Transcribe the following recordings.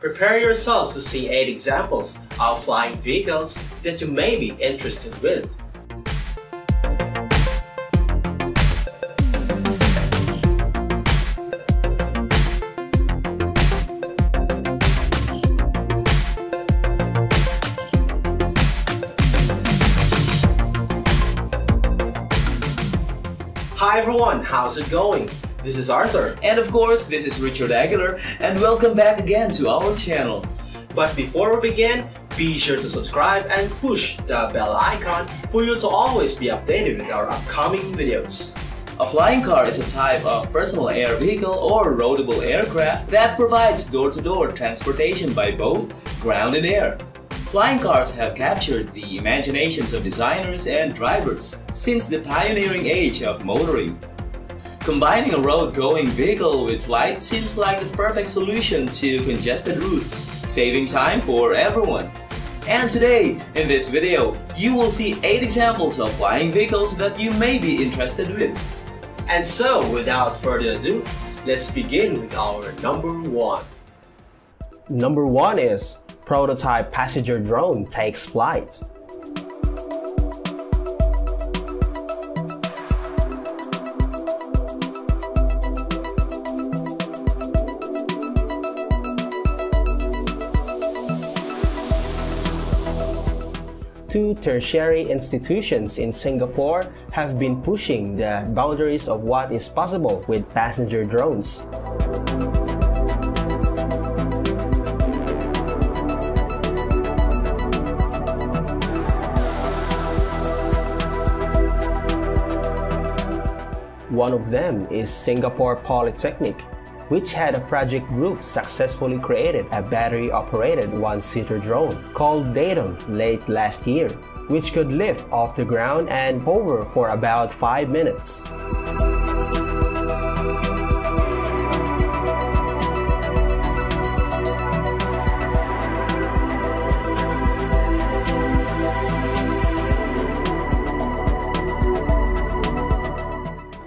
Prepare yourself to see 8 examples of flying vehicles that you may be interested with. Hi everyone, how's it going? This is Arthur, and of course this is Richard Aguilar, and welcome back again to our channel. But before we begin, be sure to subscribe and push the bell icon for you to always be updated with our upcoming videos. A flying car is a type of personal air vehicle or roadable aircraft that provides door-to-door transportation by both ground and air. Flying cars have captured the imaginations of designers and drivers since the pioneering age of motoring. Combining a road-going vehicle with flight seems like the perfect solution to congested routes, saving time for everyone. And today, in this video, you will see 8 examples of flying vehicles that you may be interested with. And so, without further ado, let's begin with our number 1. Number 1 is prototype passenger drone takes flight. Two tertiary institutions in Singapore have been pushing the boundaries of what is possible with passenger drones. One of them is Singapore Polytechnic, which had a project group successfully created a battery-operated one-seater drone called Datum late last year, which could lift off the ground and hover for about 5 minutes.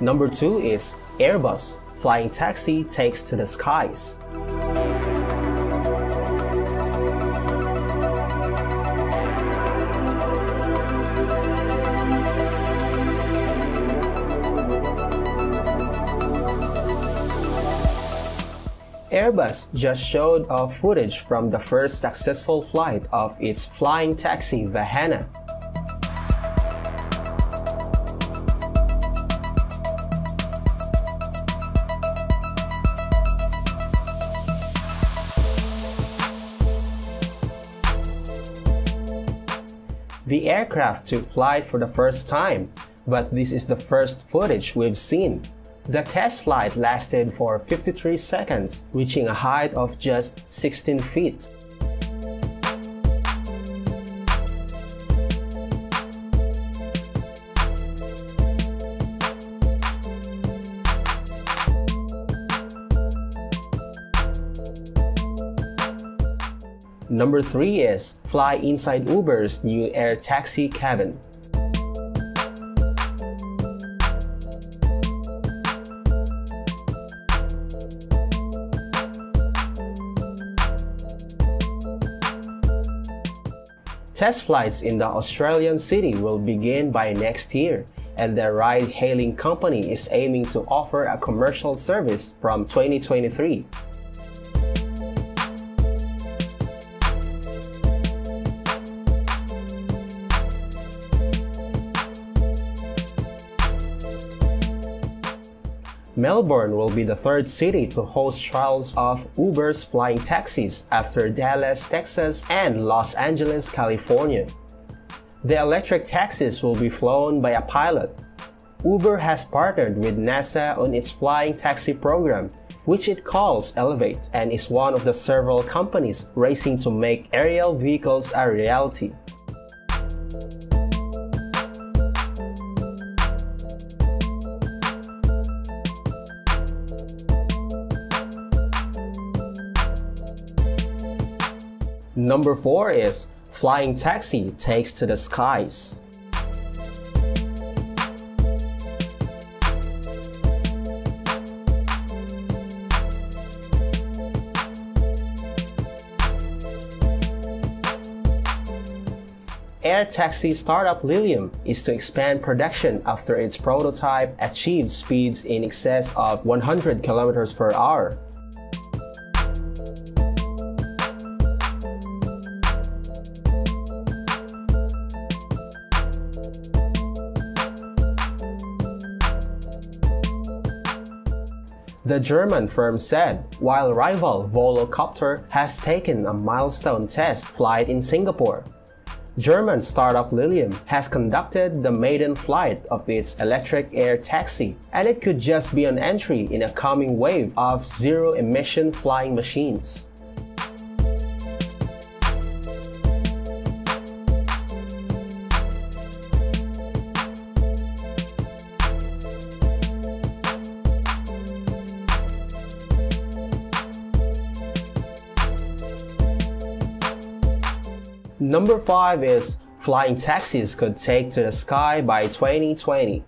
Number 2 is Airbus. Flying taxi takes to the skies. Airbus just showed off footage from the first successful flight of its flying taxi Vahana. The aircraft took flight for the first time, but this is the first footage we've seen. The test flight lasted for 53 seconds, reaching a height of just 16 feet. Number 3 is fly inside Uber's new air taxi cabin. Test flights in the Australian city will begin by next year, and the ride-hailing company is aiming to offer a commercial service from 2023. Melbourne will be the third city to host trials of Uber's flying taxis after Dallas, Texas, and Los Angeles, California. The electric taxis will be flown by a pilot. Uber has partnered with NASA on its flying taxi program, which it calls Elevate, and is one of the several companies racing to make aerial vehicles a reality. Number 4 is flying taxi takes to the skies. air taxi startup Lilium is to expand production after its prototype achieved speeds in excess of 100 kilometers per hour. The German firm said, while rival Volocopter has taken a milestone test flight in Singapore, German startup Lilium has conducted the maiden flight of its electric air taxi, and it could just be an entry in a coming wave of zero-emission flying machines. Number 5 is flying taxis could take to the sky by 2020.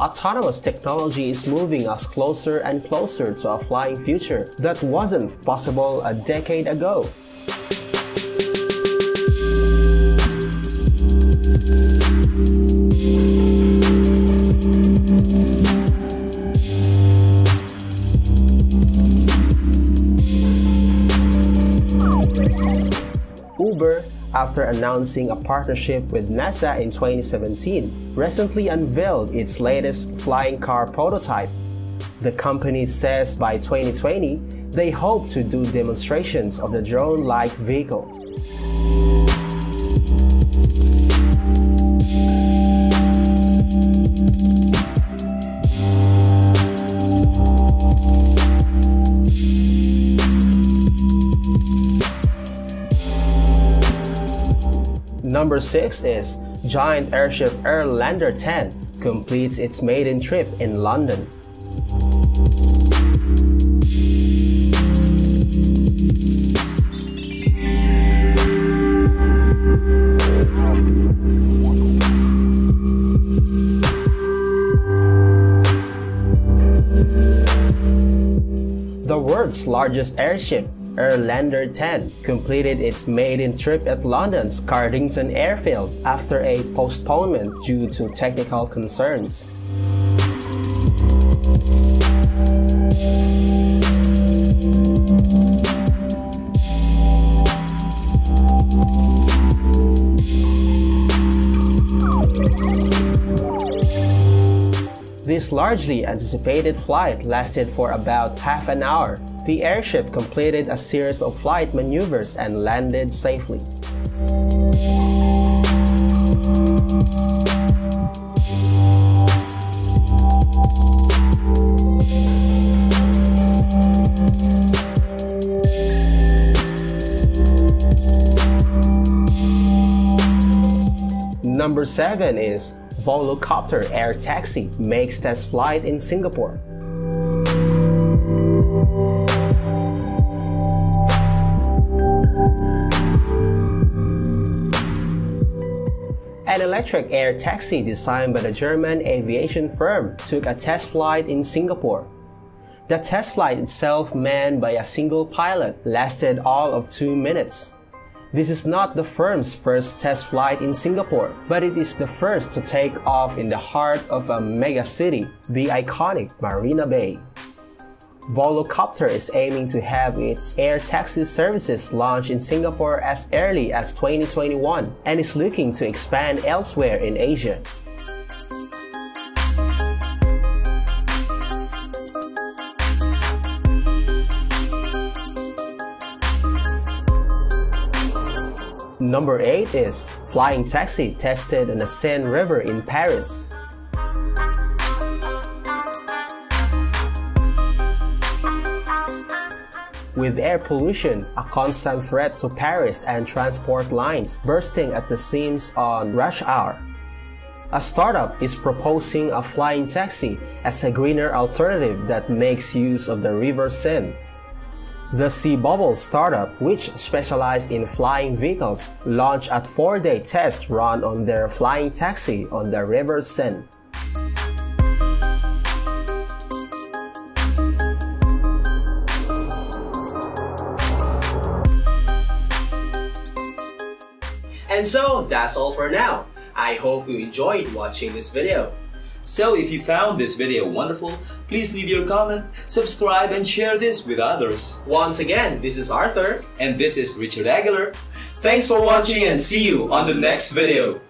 Autonomous technology is moving us closer and closer to a flying future that wasn't possible a decade ago. Uber, after announcing a partnership with NASA in 2017, recently unveiled its latest flying car prototype. The company says by 2020, they hope to do demonstrations of the drone-like vehicle. Number 6 is giant airship Airlander 10 completes its maiden trip in London. The world's largest airship, Airlander 10, completed its maiden trip at London's Cardington Airfield after a postponement due to technical concerns. This largely anticipated flight lasted for about half an hour. The airship completed a series of flight maneuvers and landed safely. Number 7 is Volocopter air taxi makes test flight in Singapore. An electric air taxi designed by the German aviation firm took a test flight in Singapore. The test flight itself, manned by a single pilot, lasted all of 2 minutes. This is not the firm's first test flight in Singapore, but it is the first to take off in the heart of a megacity, the iconic Marina Bay. Volocopter is aiming to have its air taxi services launched in Singapore as early as 2021 and is looking to expand elsewhere in Asia. Number 8 is flying taxi tested on the Seine River in Paris. With air pollution, a constant threat to Paris and transport lines bursting at the seams on rush hour, a startup is proposing a flying taxi as a greener alternative that makes use of the River Seine. The Sea Bubble startup, which specialized in flying vehicles, launched a 4-day test run on their flying taxi on the River Seine. And so that's all for now. I hope you enjoyed watching this video. So if you found this video wonderful, please leave your comment, subscribe, and share this with others. Once again, this is Arthur. And this is Richard Aguilar. Thanks for watching and see you on the next video.